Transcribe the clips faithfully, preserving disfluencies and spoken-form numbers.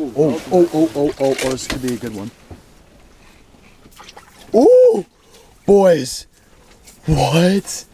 Oh, oh, oh, oh, oh, oh, oh, this could be a good one. Oh, boys, what?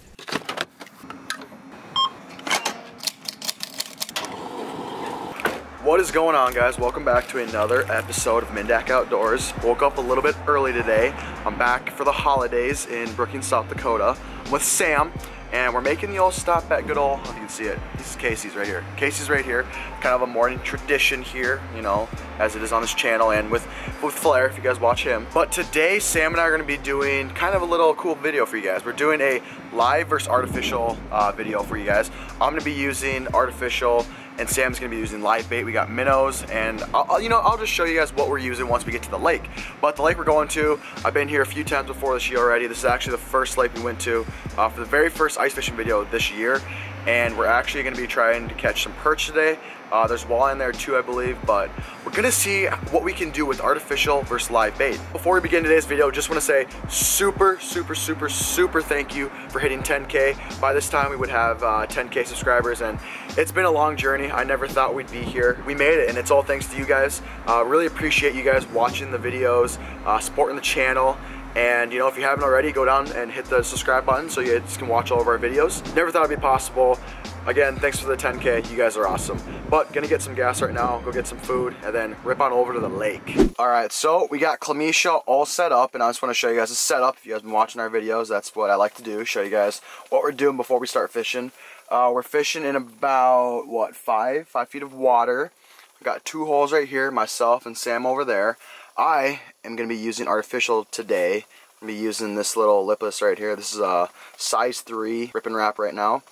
What is going on, guys? Welcome back to another episode of MinnDak Outdoors. Woke up a little bit early today. I'm back for the holidays in Brookings, South Dakota. I'm with Sam, and we're making the old stop at good old, oh, you can see it, this is Casey's right here. Casey's right here, kind of a morning tradition here, you know, as it is on this channel and with, with Flair, if you guys watch him. But today, Sam and I are gonna be doing kind of a little cool video for you guys. We're doing a live versus artificial uh, video for you guys. I'm gonna be using artificial, and Sam's gonna be using live bait. We got minnows, and I'll, you know, I'll just show you guys what we're using once we get to the lake. But the lake we're going to, I've been here a few times before this year already. This is actually the first lake we went to uh, for the very first ice fishing video this year, and we're actually gonna be trying to catch some perch today. Uh, there's walleye in there too, I believe, but we're gonna see what we can do with artificial versus live bait. Before we begin today's video, just wanna say super, super, super, super thank you for hitting ten K. By this time, we would have uh, ten K subscribers, and it's been a long journey. I never thought we'd be here. We made it, and it's all thanks to you guys. Uh, really appreciate you guys watching the videos, uh, supporting the channel, and you know, if you haven't already, go down and hit the subscribe button so you guys can watch all of our videos. Never thought it'd be possible. Again, thanks for the ten K, you guys are awesome. But gonna get some gas right now, go get some food, and then rip on over to the lake. All right, so we got Klamisha all set up, and I just wanna show you guys a setup. If you guys have been watching our videos, that's what I like to do, show you guys what we're doing before we start fishing. Uh, we're fishing in about, what, five? Five feet of water. We got two holes right here, myself and Sam over there. I am gonna be using artificial today. I'm gonna be using this little lipless right here. This is a size three Rippin' Wrap right now.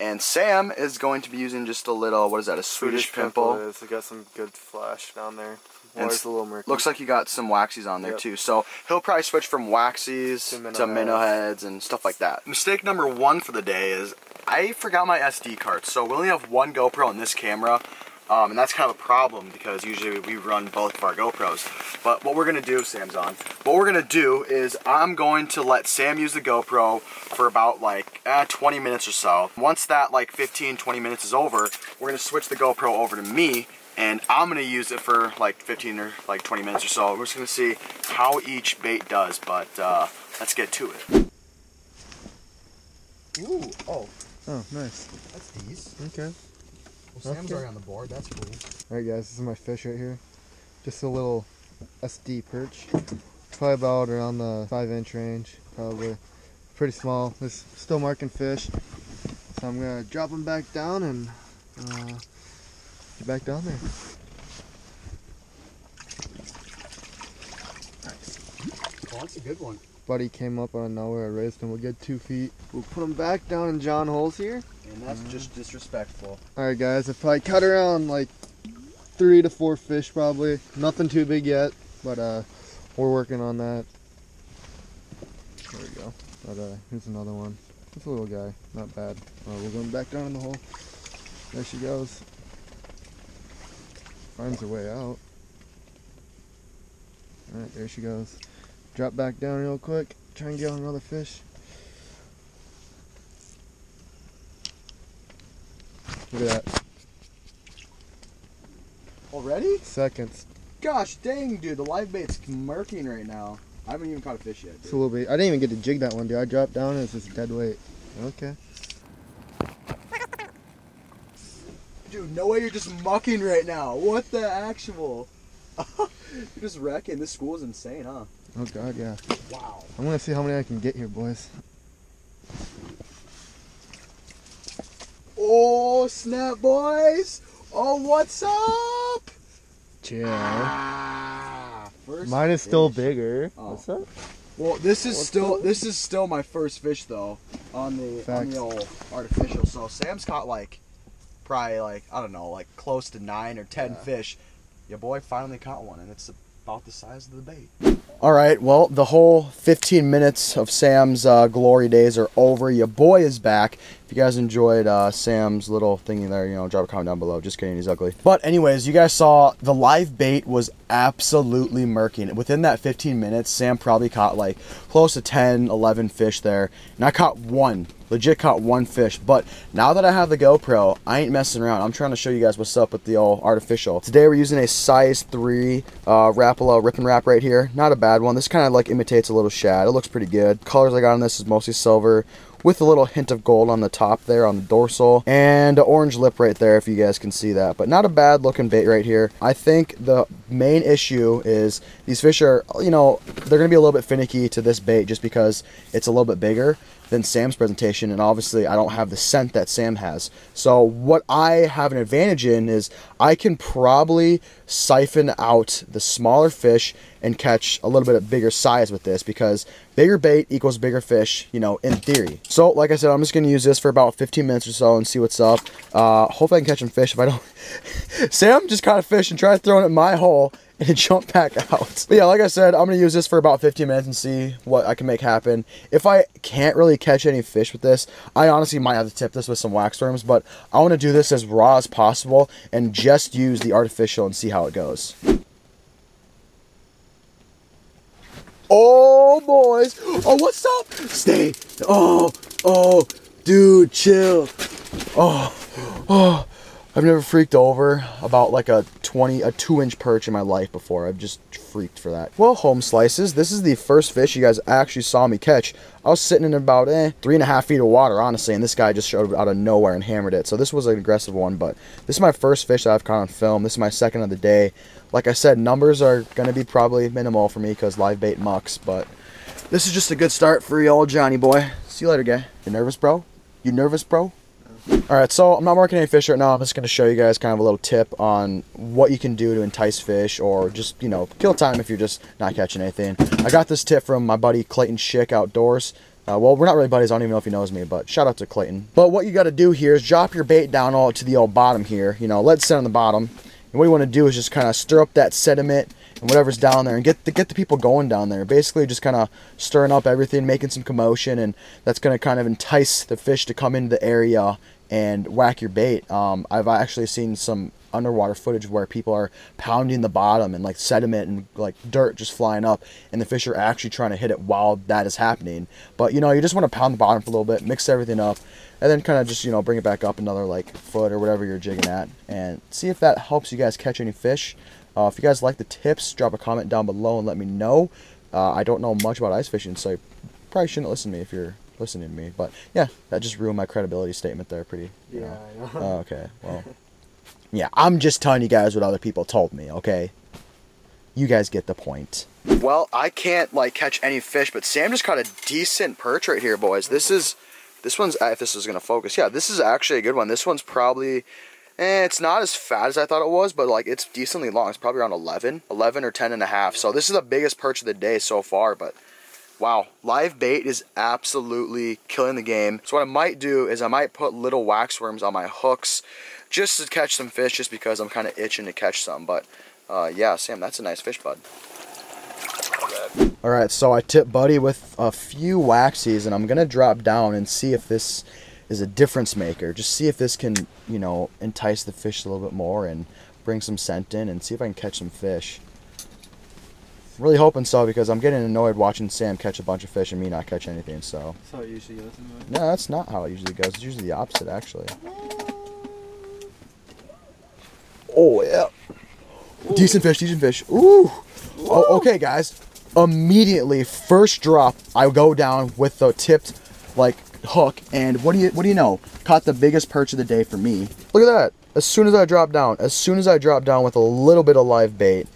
And Sam is going to be using just a little, what is that, a Swedish, Swedish pimple. pimple It's got some good flash down there. Water's a little murky. Looks like he got some waxies on there, yep, too. So he'll probably switch from waxies to minnow, to minnow heads and stuff like that. Mistake number one for the day is I forgot my S D card. So we only have one GoPro in this camera. Um, and that's kind of a problem because usually we run both of our GoPros. But what we're gonna do, Sam's on, what we're gonna do is I'm going to let Sam use the GoPro for about like eh, twenty minutes or so. Once that like fifteen, twenty minutes is over, we're gonna switch the GoPro over to me, and I'm gonna use it for like fifteen or like twenty minutes or so. We're just gonna see how each bait does, but uh, let's get to it. Ooh, oh. Oh, nice. That's these. Okay. Well, Sam's okay. Already on the board, that's cool. Alright guys, this is my fish right here. Just a little S D perch. Probably about around the five inch range, probably. Pretty small. It's still marking fish. So I'm going to drop him back down and uh, get back down there. Nice. Well, that's a good one. Buddy came up out of nowhere, I raised him a good two feet. We'll put him back down in John holes here. And that's mm. just disrespectful. Alright guys, I probably cut around like three to four fish probably. Nothing too big yet, but uh, we're working on that. There we go. But uh, here's another one. It's a little guy, not bad. Uh, we'll go back down in the hole. There she goes. Finds her way out. Alright, there she goes. Drop back down real quick, try and get on another fish. Look at that. Already? Seconds. Gosh dang, dude, the live bait's murking right now. I haven't even caught a fish yet, dude. It's a little bit. I didn't even get to jig that one, dude. I dropped down and it's just dead weight. Okay. Dude, no way you're just mucking right now. What the actual? You're just wrecking. This school is insane, huh? Oh god, yeah. Wow. I'm gonna see how many I can get here, boys. Oh snap, boys! Oh, what's up? Chill. Ah, first mine is fish. Still bigger. Oh. What's up? Well, this is what's still up? This is still my first fish though on the Facts. on the old artificial. So Sam's caught like probably like I don't know like close to nine or ten yeah. fish. Your boy finally caught one, and it's about the size of the bait. All right, well, the whole fifteen minutes of Sam's uh, glory days are over. Your boy is back. If you guys enjoyed uh, Sam's little thingy there, you know, drop a comment down below. Just kidding, he's ugly. But anyways, you guys saw the live bait was absolutely murking. Within that fifteen minutes, Sam probably caught like close to ten, eleven fish there. And I caught one. Legit caught one fish. But now that I have the GoPro, I ain't messing around. I'm trying to show you guys what's up with the old artificial. Today we're using a size three uh, Rapala Rippin' Wrap right here. Not a bad one. This kind of like imitates a little shad. It looks pretty good. The colors I got on this is mostly silver with a little hint of gold on the top there on the dorsal, and an orange lip right there if you guys can see that. But not a bad looking bait right here. I think the main issue is these fish are, you know, they're gonna be a little bit finicky to this bait just because it's a little bit bigger than Sam's presentation, and obviously I don't have the scent that Sam has. So what I have an advantage in is I can probably siphon out the smaller fish and catch a little bit of bigger size with this, because bigger bait equals bigger fish, you know, in theory. So like I said, I'm just gonna use this for about fifteen minutes or so and see what's up. Uh, hopefully I can catch some fish. If I don't, Sam just caught a fish and tried throwing it in my hole and jump back out. But yeah, like I said, I'm gonna use this for about fifteen minutes and see what I can make happen. If I can't really catch any fish with this, I honestly might have to tip this with some wax worms, but I wanna do this as raw as possible and just use the artificial and see how it goes. Oh, boys. Oh, what's up? Stay. Oh, oh, dude, chill. Oh, oh. I've never freaked over about like a twenty, a two inch perch in my life before. I've just freaked for that. Well, home slices, this is the first fish you guys actually saw me catch. I was sitting in about eh, three and a half feet of water, honestly, and this guy just showed out of nowhere and hammered it. So this was an aggressive one, but this is my first fish that I've caught on film. This is my second of the day. Like I said, numbers are gonna be probably minimal for me because live bait mucks, but this is just a good start for y'all, Johnny boy. See you later, guy. You nervous, bro? You nervous, bro? Alright, so I'm not marking any fish right now. I'm just going to show you guys kind of a little tip on what you can do to entice fish or just, you know, kill time if you're just not catching anything. I got this tip from my buddy Clayton Schick Outdoors. Uh, well, we're not really buddies. I don't even know if he knows me, but shout out to Clayton. But what you got to do here is drop your bait down all to the old bottom here. You know, let it sit on the bottom. And what you want to do is just kind of stir up that sediment and whatever's down there and get the, get the people going down there. Basically just kind of stirring up everything, making some commotion, and that's going to kind of entice the fish to come into the area and whack your bait. Um, I've actually seen some underwater footage where people are pounding the bottom and like sediment and like dirt just flying up, and the fish are actually trying to hit it while that is happening. But you know, you just want to pound the bottom for a little bit, mix everything up, and then kind of just, you know, bring it back up another like foot or whatever you're jigging at, and see if that helps you guys catch any fish. Uh, if you guys like the tips, drop a comment down below and let me know. Uh, I don't know much about ice fishing, so you probably shouldn't listen to me if you're listening to me, but yeah, that just ruined my credibility statement there pretty, you know. Yeah, I know. Oh, okay, well, yeah, I'm just telling you guys what other people told me, okay? You guys get the point. Well, I can't like catch any fish, but Sam just caught a decent perch right here, boys. This is, this one's, if this is gonna focus, yeah, this is actually a good one. This one's probably, eh, it's not as fat as I thought it was, but like it's decently long. It's probably around eleven, eleven or ten and a half. So this is the biggest perch of the day so far, but wow, live bait is absolutely killing the game. So what I might do is I might put little wax worms on my hooks just to catch some fish, just because I'm kind of itching to catch some. But uh, yeah, Sam, that's a nice fish, bud. All right, so I tipped buddy with a few waxies, and I'm gonna drop down and see if this is a difference maker. Just see if this can, you know, entice the fish a little bit more and bring some scent in and see if I can catch some fish. Really hoping so, because I'm getting annoyed watching Sam catch a bunch of fish and me not catch anything, so. That's how it usually goes, isn't it? No, that's not how it usually goes. It's usually the opposite, actually. Oh, yeah. Ooh. Decent fish, decent fish. Ooh. Oh, okay, guys. Immediately, first drop, I go down with the tipped, like, hook, and what do you, what do you know? Caught the biggest perch of the day for me. Look at that. As soon as I drop down, as soon as I drop down with a little bit of live bait,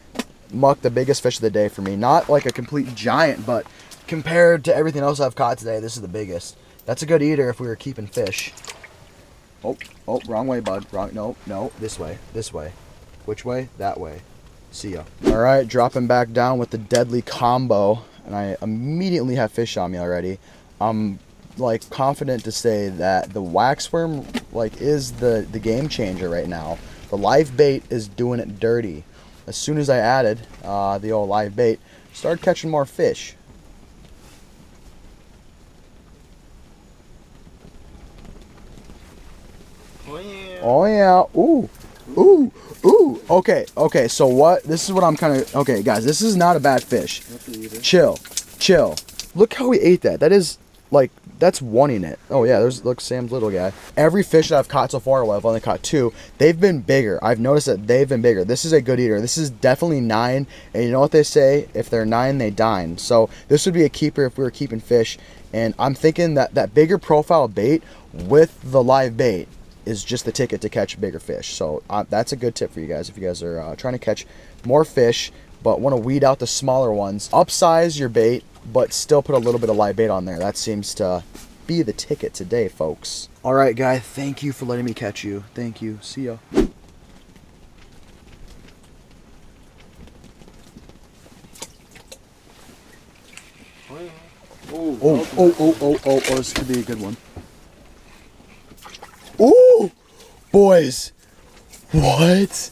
muck the biggest fish of the day for me. Not like a complete giant, but compared to everything else I've caught today, this is the biggest. That's a good eater if we were keeping fish. Oh, oh, wrong way, bud. Wrong. No, no, this way, this way. Which way? That way. See ya. All right, dropping back down with the deadly combo, and I immediately have fish on me already. I'm like confident to say that the waxworm like is the the game changer right now. The live bait is doing it dirty. As soon as I added uh, the old live bait, started catching more fish. Oh yeah. Oh yeah. Ooh. Ooh. Ooh. Okay. Okay. So what? This is what I'm kind of. Okay, guys. This is not a bad fish. Chill. Chill. Look how we ate that. That is like. That's one in it. Oh yeah, there's look Sam's little guy. Every fish that I've caught so far, well, I've only caught two. They've been bigger. I've noticed that they've been bigger. This is a good eater. This is definitely nine. And you know what they say? If they're nine, they dine. So this would be a keeper if we were keeping fish. And I'm thinking that that bigger profile bait with the live bait is just the ticket to catch bigger fish. So uh, that's a good tip for you guys if you guys are uh, trying to catch more fish but want to weed out the smaller ones. Upsize your bait, but still put a little bit of live bait on there. That seems to be the ticket today, folks. All right, guy, thank you for letting me catch you. Thank you. See ya. Oh, oh, oh, oh, oh, oh, oh, this could be a good one. Oh, boys. What?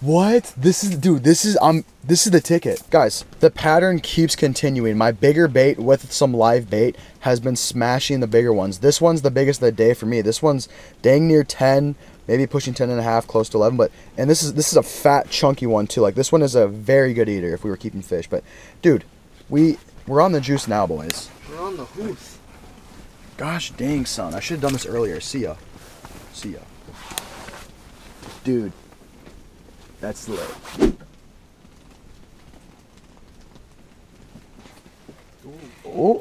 What? This is, dude, this is, um, this is the ticket. Guys, the pattern keeps continuing. My bigger bait with some live bait has been smashing the bigger ones. This one's the biggest of the day for me. This one's dang near ten, maybe pushing ten and a half, close to eleven. But, and this is, this is a fat, chunky one too. Like this one is a very good eater if we were keeping fish. But dude, we, we're on the juice now, boys. We're on the hoof. Gosh dang, son. I should have done this earlier. See ya. See ya. Dude. That's lit. Oh,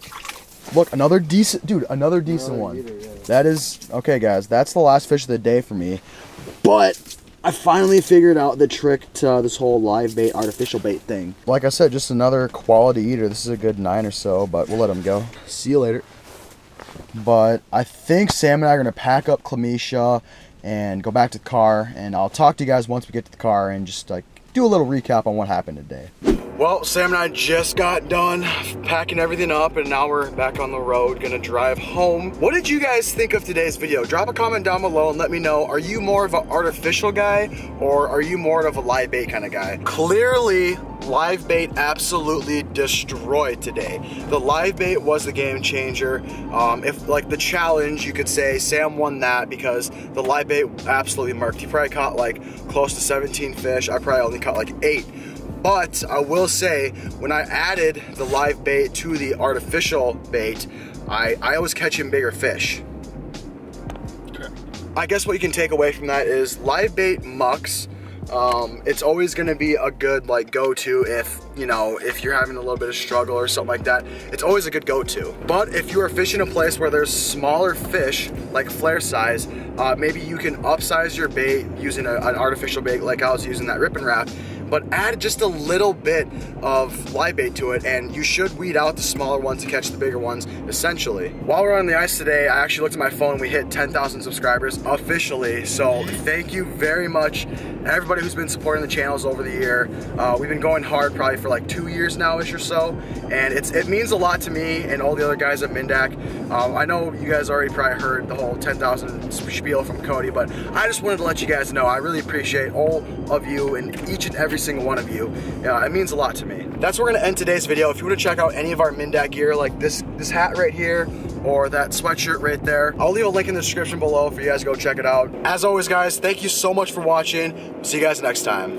look, another decent, dude, another decent another one. Eater, yeah. That is, okay, guys, that's the last fish of the day for me. But I finally figured out the trick to uh, this whole live bait, artificial bait thing. Like I said, just another quality eater. This is a good nine or so, but we'll let him go. See you later. But I think Sam and I are going to pack up Klamisha and go back to the car, and I'll talk to you guys once we get to the car and just like do a little recap on what happened today. Well, Sam and I just got done packing everything up, and now we're back on the road, gonna drive home. What did you guys think of today's video? Drop a comment down below and let me know, are you more of an artificial guy, or are you more of a live bait kind of guy? Clearly, live bait absolutely destroyed today. The live bait was the game changer. Um, if like the challenge, you could say Sam won that because the live bait absolutely murked. He probably caught like close to seventeen fish. I probably only caught like eight. But I will say, when I added the live bait to the artificial bait, I, I was catching bigger fish. Okay. I guess what you can take away from that is live bait mucks. Um, it's always gonna be a good like go-to if, you know, if you're having a little bit of struggle or something like that. It's always a good go-to. But if you are fishing a place where there's smaller fish, like flare size, uh, maybe you can upsize your bait using a, an artificial bait like I was using that Rippin' Wrap, but add just a little bit of live bait to it, and you should weed out the smaller ones to catch the bigger ones, essentially. While we're on the ice today, I actually looked at my phone, we hit ten thousand subscribers officially, so thank you very much, everybody who's been supporting the channels over the year. Uh, we've been going hard probably for like two years now-ish or so, and it's it means a lot to me and all the other guys at MinnDak. Um, I know you guys already probably heard the whole ten thousand spiel from Cody, but I just wanted to let you guys know I really appreciate all of you and each and every single one of you. Uh, it means a lot to me. That's where we're gonna end today's video. If you want to check out any of our MinnDak gear, like this this hat right here or that sweatshirt right there, I'll leave a link in the description below for you guys to go check it out. As always, guys, thank you so much for watching. See you guys next time.